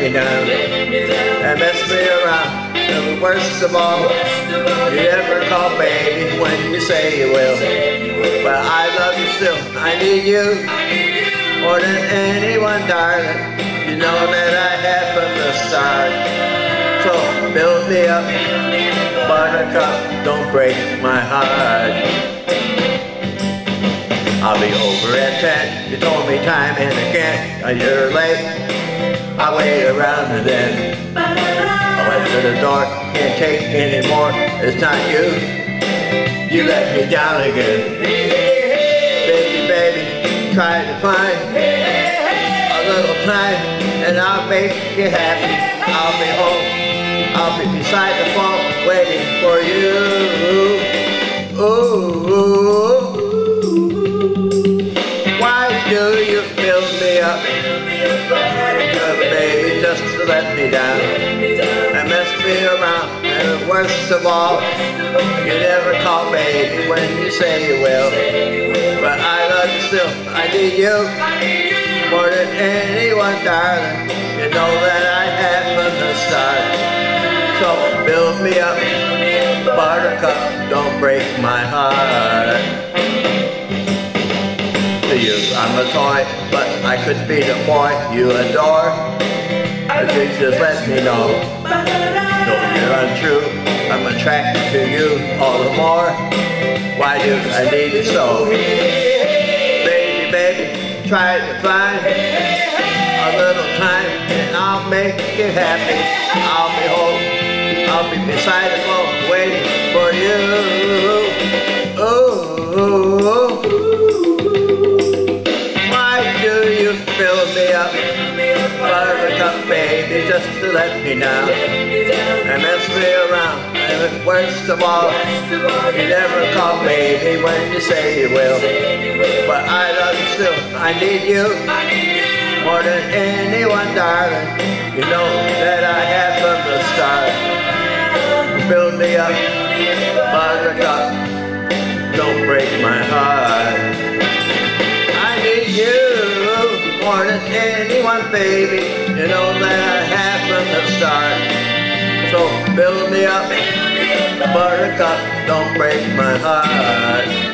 me down and mess me around. And the worst of all you ever call baby when you say you will. But I love you still. I need you more than anyone, darling. You know that I have from the start. So build me up, buttercup, don't break my heart. I'll be over at 10, you told me time and again. You're late, I wait around and then I went to the door, can't take anymore. It's not you, you let me down again. Baby, baby, try to find a little time and I'll make you happy. I'll be home, I'll be beside the phone waiting for you. Ooh. Do you build me up, baby, just to let me down and mess me around? And worst of all, you never call baby when you say you will. But I love you still. I need you more than anyone, darling. You know that I have from the start. So build me up, buttercup, don't break my heart. To you, I'm a toy, but I could be the boy you adore. If you just let me know, though you're untrue, I'm attracted to you all the more. Why do I need you so? Baby, baby, try to find a little time and I'll make you happy. I'll be home, I'll be beside the phone waiting for you. Build me up, buttercup, baby, just to let me down and mess me around. And worst of all, you never call baby when you say you will. But I love you still. I need you more than anyone, darling. You know that I have from the start. Build me up, buttercup, don't break my heart. More than anyone, baby, you know that I have from the start. So build me up, buttercup, don't break my heart.